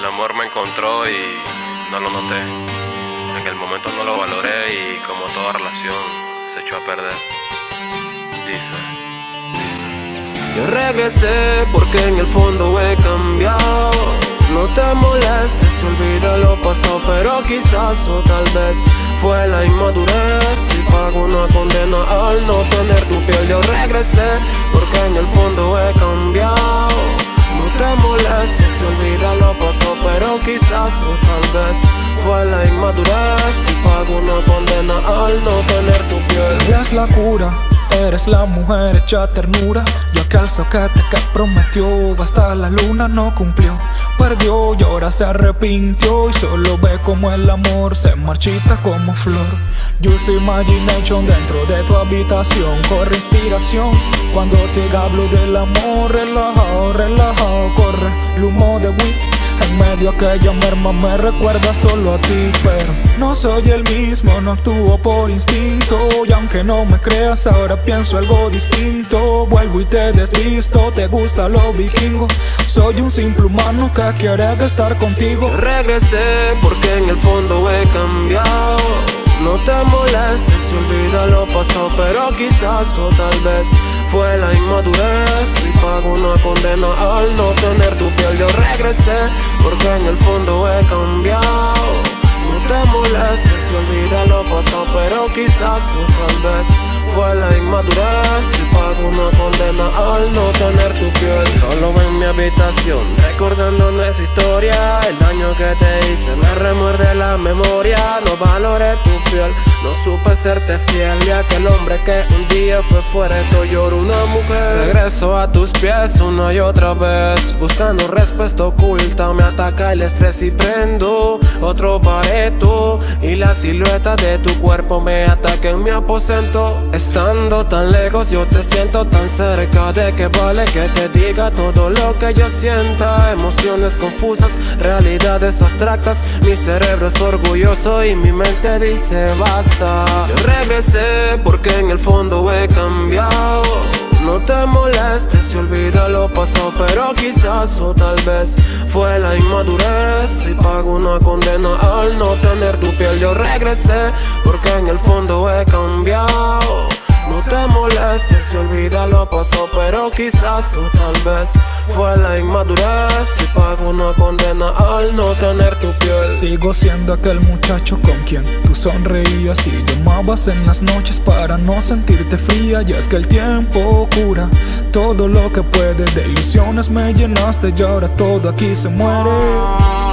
El amor me encontró y no lo noté. En el momento no lo valoré y como toda relación se echó a perder. Dice. Yo regresé porque en el fondo he cambiado. No te molestes, olvida lo pasado, pero quizás o tal vez fue la inmadurez y pago una condena al no tener tu piel. Yo regresé porque en el fondo he cambiado. No te molestes, olvida lo pasado, pero quizás o tal vez fue la inmadurez y pago una condena al no tener tu piel. Ella es la cura, eres la mujer hecha ternura. Yo aquel soquete que prometió hasta la luna no cumplió. Perdió y ahora se arrepintió y solo ve como el amor se marchita como flor. Use imagination dentro de tu habitación, corre inspiración. Cuando te hablo del amor, relajado, relajado, corre el humo de weed. En medio de aquella merma me recuerda solo a ti, pero no soy el mismo, no actúo por instinto. Y aunque no me creas, ahora pienso algo distinto. Vuelvo y te desvisto, te gusta lo vikingo. Soy un simple humano que quiere estar contigo. Regresé porque en el fondo he cambiado. No te molestes, olvida lo pasado, pero quizás o tal vez fue la inmadurez y pago una condena al no tener tu piel. Yo regresé porque en el fondo he cambiado. No te molestes, olvida lo pasado, pero quizás o tal vez fue la inmadurez y pago una condena al no tener tu piel. Solo en mi habitación, recordando nuestra historia. El daño que te hice me remuerde la memoria. No valoré tu piel, no supe serte fiel. Y aquel hombre que un día fue fuerte, lloro una mujer. Regreso a tus pies una y otra vez, buscando respuesta oculta. Me ataca el estrés y prendo otro bareto. Y la silueta de tu cuerpo me ataca en mi aposento. Estando tan lejos yo te siento tan cerca. De que vale que te diga todo lo que yo sienta. Emociones confusas, realidades abstractas. Mi cerebro es orgulloso y mi mente dice basta. Yo regresé porque en el fondo he cambiado. No te molestes y olvida lo pasado, pero quizás o tal vez fue la inmadurez y pago una condena al no tener tu piel. Yo regresé porque en el fondo he cambiado. No te molestes y olvida lo pasado, pero quizás o tal vez fue la inmadurez y pago una condena al no tener tu piel. Sigo siendo aquel muchacho con quien tú sonreías y llamabas en las noches para no sentirte fría. Y es que el tiempo cura todo lo que puede, de ilusiones me llenaste y ahora todo aquí se muere.